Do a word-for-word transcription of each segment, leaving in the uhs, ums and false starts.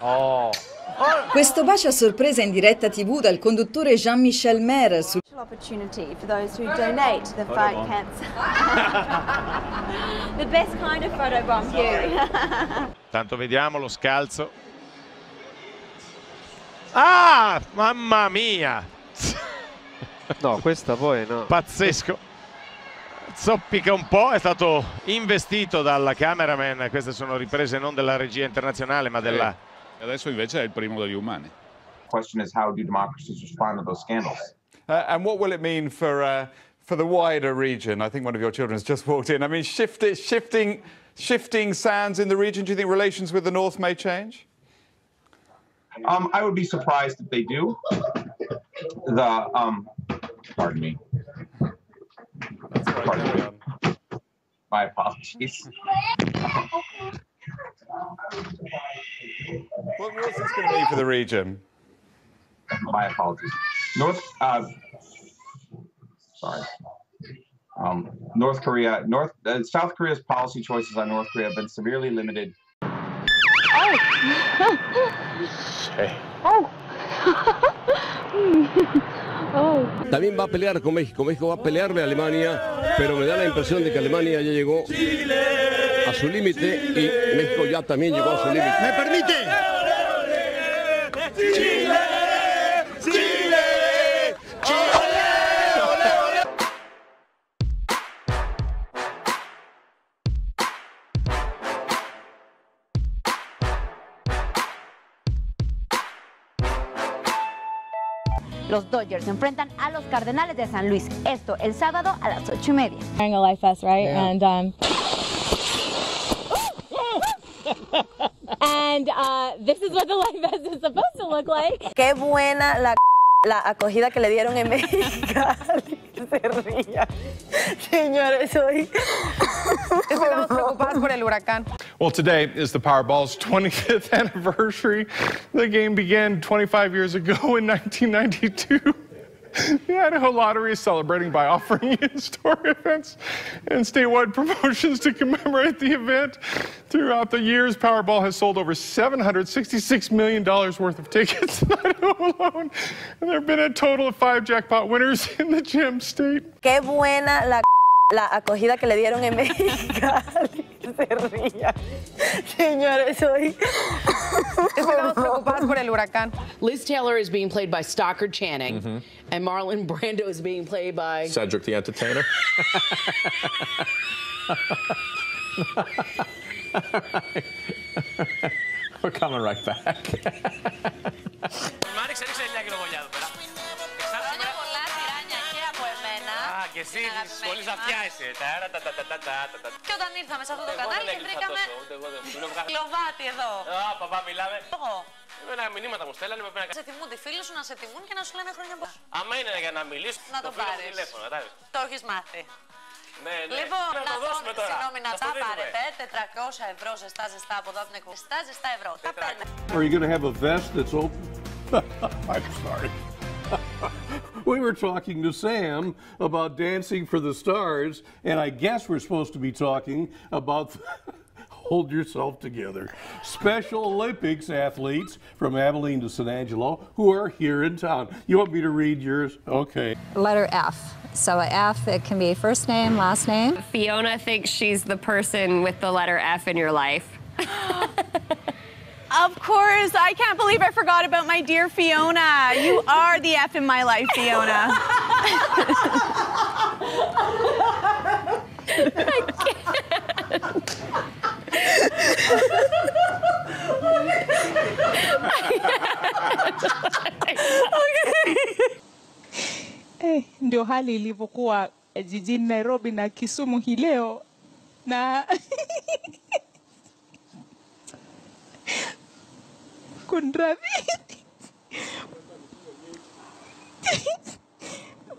Oh. Questo bacio a sorpresa in diretta tivù dal conduttore Jean-Michel Maire su opportunity for those who donate to the fight cancer. The best kind of photobomb you. Tanto vediamo lo scalzo. Ah, mamma mia! No, questa poi no. Pazzesco. Zoppica un po', è stato investito dalla cameraman. Queste sono riprese non della regia internazionale, ma della e adesso invece è il primo degli umani. The question is how do democracies respond to those scandals? Uh, and what will it mean for, uh, for the wider region? I think one of your children has just walked in. I mean, shift it, shifting, shifting sands in the region. Do you think relations with the North may change? Um, I would be surprised if they do. The, um, pardon me. That's pardon me. My apologies. What was this going to be for the region? My apologies. North, uh, sorry. Um, North Korea, North, uh, South Korea's policy choices on North Korea have been severely limited. Oh. Oh. Oh. También va a pelear con México. México va a pelearle a Alemania, pero me da la impresión de que Alemania ya llegó a su límite y México ya también llegó a su límite. ¿Me permite? Chile. Los Dodgers se enfrentan a los Cardenales de San Luis. Esto el sábado a las ocho y media. Wearing a life vest, right? Yeah. And um, and uh, this is what the life vest is supposed to look like. Qué buena la la acogida que le dieron en México. Se ría, señores, hoy. Estamos preocupados por el huracán. Well, today is the Powerball's twenty-fifth anniversary. The game began twenty-five years ago in nineteen ninety-two. The Idaho Lottery is celebrating by offering in-store events and statewide promotions to commemorate the event. Throughout the years, Powerball has sold over seven hundred sixty-six million dollars worth of tickets in Idaho alone. And there have been a total of five jackpot winners in the gem state. Qué buena la la acogida que le dieron en Mexicali. Se ría. Señores, hoy estamos preocupados por el huracán. Liz Taylor is being played by Stockard Channing, mm-hmm. and Marlon Brando is being played by Cedric the Entertainer. All right. All right. We're coming right back. Εσύ πολύ ζαφιά είσαι. Και όταν ήρθαμε σε αυτό το κατάρι και βρήκαμε κλωβάτι εδώ. Παπά, μιλάμε. Εμένα μηνύματα μου στέλνανε. Σε τιμούν τη φίλη σου, να σε τιμούν και να σου λένε χρόνια πολλά. Άμα είναι για να μιλήσεις, να το πάρεις. Το έχεις μάθει. Λοιπόν, να δώσουμε τώρα. Συγγνώμη, να τα πάρετε. τετρακόσια ευρώ ζεστά ζεστά από εδώ από την εκπομπή. Ζεστά ζεστά ευρώ. Τα παίρνετε. Are you going to have a vest that's open? I'm sorry. We were talking to Sam about Dancing for the Stars, and I guess we're supposed to be talking about hold yourself together. Special Olympics athletes from Abilene to San Angelo who are here in town. You want me to read yours? Okay. Letter F. So a F, it can be first name, last name. Fiona thinks she's the person with the letter F in your life. Of course, I can't believe I forgot about my dear Fiona. You are the F in my life, Fiona. Okay. Ndio hali ilivyokuwa jijini Nairobi na Kisumu hii leo na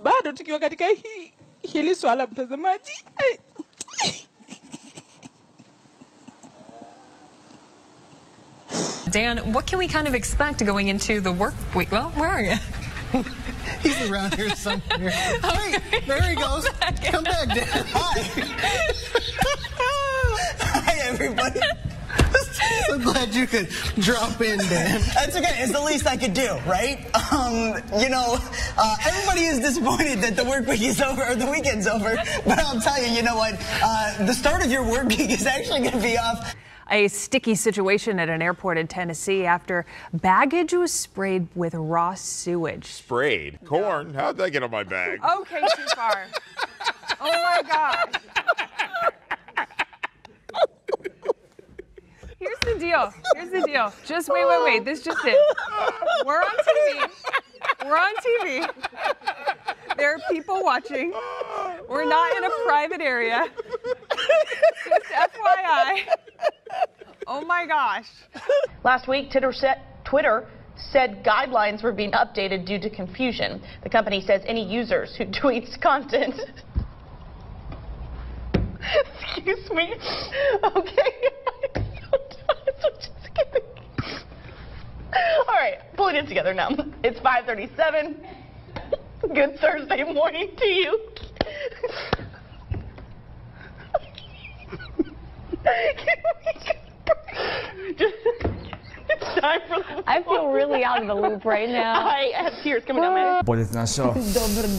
bado tukiwa katika hii hili swala mtazamaji Dan, what can we kind of expect going into the work week? Well, where are you? He's around here somewhere. Oh, hey, there he goes. Come back, Dan. Hi. Hi, everybody. glad you could drop in, Dan. That's okay. It's the least I could do, right? Um, you know, uh, everybody is disappointed that the work week is over, or the weekend's over. But I'll tell you, you know what? Uh, the start of your work week is actually going to be off. A sticky situation at an airport in Tennessee after baggage was sprayed with raw sewage. Sprayed? Corn? No. How'd that get on my bag? Okay, too far. Oh, my God. Here's the deal. Here's the deal. Just wait, wait, wait. This just it. We're on T V. We're on T V. There are people watching. We're not in a private area. Just F Y I. Oh, my gosh. Last week, Twitter said, Twitter said guidelines were being updated due to confusion. The company says any users who tweets content... Excuse me. Okay. All right. Pulling it together now. It's five thirty-seven. Good Thursday morning to you. It's time for the I feel really out of the loop right now. I have tears coming down my head. Dobar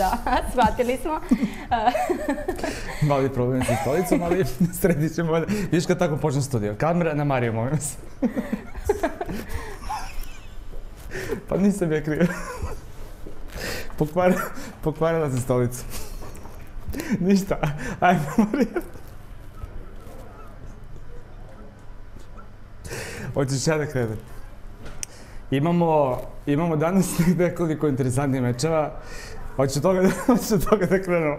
dan, shvatili smo. Mali problem sa stolicom, ali sredit ćemo. Viš kad tako počne studio. Kamera na Mariju, molim se. Pa nisam ja kriva. Pokvarila se stolica. Ništa, ajmo Marija. Hoćeš ja da krenem? Imamo danas nekoliko interesantnih mečeva. Hoću toga da krenemo.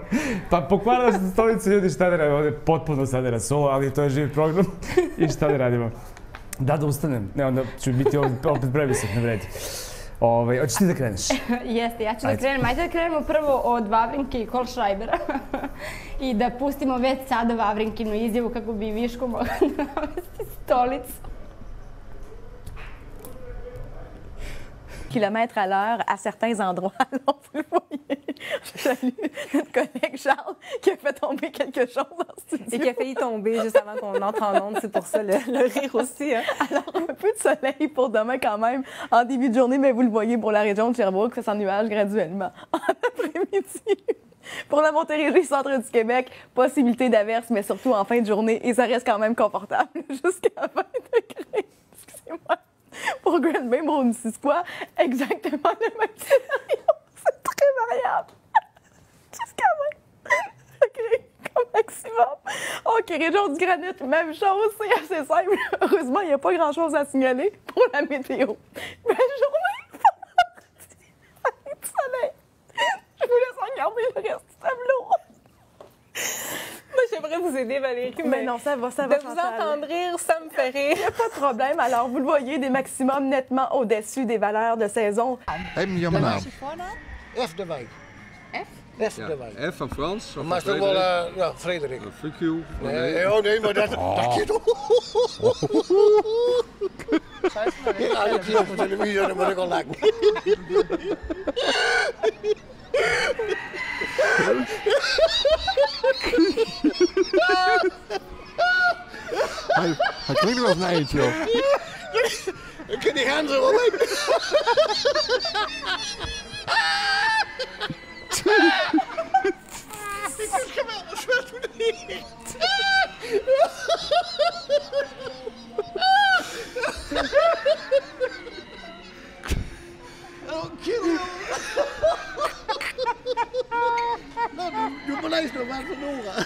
Pa pokvarila se stolica, ljudi, šta da radimo? Ovdje potpuno sada rasulo, ali to je živi program. I šta da radimo? Da, da ustanem. Ne, onda ću biti opet previsak, ne vredi. Hoćeš ti da kreneš? Jeste, ja ću da krenem. Ajde da krenemo prvo od Vavrinke i Kolshajbera. I da pustimo već sada Vavrinkinu izjavu kako bi Viško mogla navesti stolicu. Kilomètres à l'heure à certains endroits. Alors, vous le voyez, je salue notre collègue Charles qui a fait tomber quelque chose dans ce studio. Et qui a failli tomber juste avant qu'on entre en onde. C'est pour ça le, le rire aussi. Hein. Alors, un peu de soleil pour demain quand même. En début de journée, mais vous le voyez pour la région de Sherbrooke, ça s'ennuage graduellement. En après-midi... Pour la Montérégie, centre du Québec, possibilité d'averse, mais surtout en fin de journée. Et ça reste quand même confortable jusqu'à vingt degrés. Excusez-moi. Pour Grand-Membre, on dit quoi? Exactement le même scénario. C'est très variable. Jusqu'à vingt degrés comme maximum. OK, région du Granit, même chose. C'est assez simple. Heureusement, il n'y a pas grand-chose à signaler pour la météo. Belle journée. Avec du soleil. Je vous laisse regarder le reste du tableau. Moi, j'aimerais vous aider, Valérie. Mais, mais non, ça va, ça va. De vous entendre rire, ça me fait rire. Il n'y a pas de problème. Alors, vous le voyez, des maximums nettement au-dessus des valeurs de saison. Wat is je voornaam? Eftewijk. F? Eftewijk. F van Frans. Maar toch wel, ja, Frederik. F Q. Nee, oh nee, maar dat... Dat je toch... Ja, ik zie op de televisie, dan moet ik al lachen. Hij, hij klinkt wel een eindje, joh. We kunnen die ganzen wel mee. Ik vind het geweldig, dat doe ik niet. Oh, kill you. Nou, doe maar eens nog maar verloren.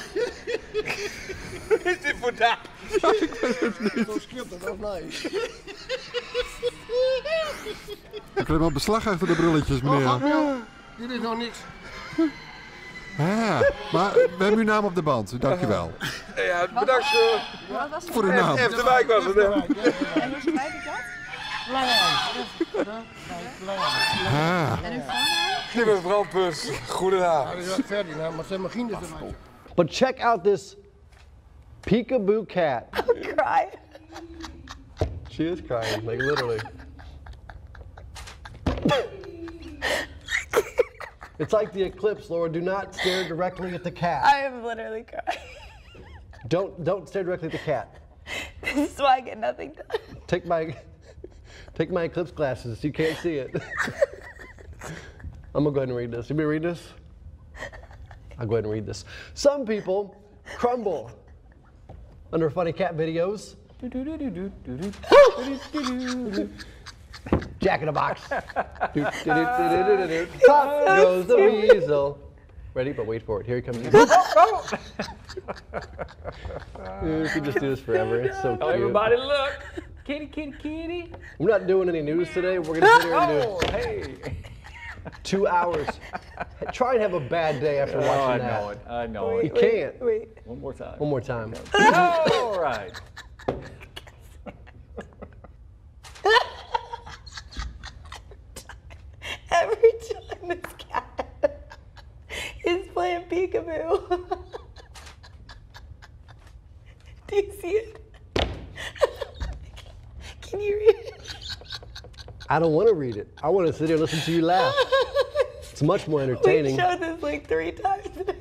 Is dit voor daar? Ik weet het niet. Zo schiet dat nog naar je. Ik wil maar beslag achter de brulletjes, meneer. Oh, ja. Dit is nog niks. Ah, maar we hebben uw naam op de band. Dank je wel. Ja, bedankt voor uw naam. Eftewijk was het, hè? En hoe schrijf ik dat? But check out this peekaboo cat. I'll cry. She is crying, like literally. It's like the eclipse, Laura. Do not stare directly at the cat. I am literally crying. Don't don't stare directly at the cat. This is why I get nothing done. Take my, take my eclipse glasses. You can't see it. I'm gonna go ahead and read this. You want me to read this? I'll go ahead and read this. Some people crumble under funny cat videos. Jack in a box. Pop goes the weasel. Ready? But wait for it. Here he comes. You can just do this forever. It's so cute. Everybody look. Kitty, kitty, kitty. We're not doing any news today. We're going to sit here and do it. Oh, hey. Two hours. Try and have a bad day after watching oh, I that. I know it. I know wait, it. You can't. Wait. One more time. One more time. All right. Every time this cat is playing peekaboo. Do you see it? Can you read it? I don't want to read it. I want to sit here and listen to you laugh. It's much more entertaining. We showed this like three times.